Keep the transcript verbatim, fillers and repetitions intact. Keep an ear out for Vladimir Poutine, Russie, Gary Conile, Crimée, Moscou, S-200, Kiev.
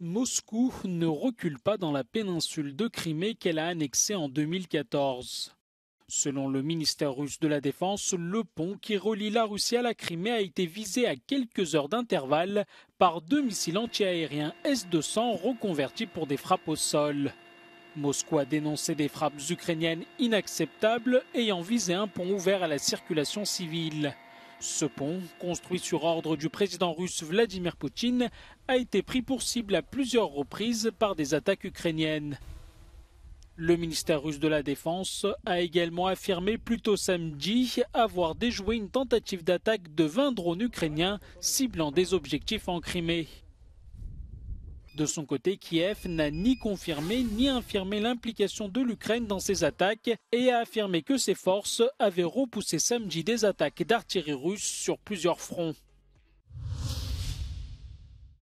Moscou ne recule pas dans la péninsule de Crimée qu'elle a annexée en deux mille quatorze. Selon le ministère russe de la Défense, le pont qui relie la Russie à la Crimée a été visé à quelques heures d'intervalle par deux missiles antiaériens S deux cents reconvertis pour des frappes au sol. Moscou a dénoncé des frappes ukrainiennes inacceptables ayant visé un pont ouvert à la circulation civile. Ce pont, construit sur ordre du président russe Vladimir Poutine, a été pris pour cible à plusieurs reprises par des attaques ukrainiennes. Le ministère russe de la Défense a également affirmé plus tôt samedi avoir déjoué une tentative d'attaque de vingt drones ukrainiens ciblant des objectifs en Crimée. De son côté, Kiev n'a ni confirmé ni infirmé l'implication de l'Ukraine dans ces attaques et a affirmé que ses forces avaient repoussé samedi des attaques d'artillerie russe sur plusieurs fronts.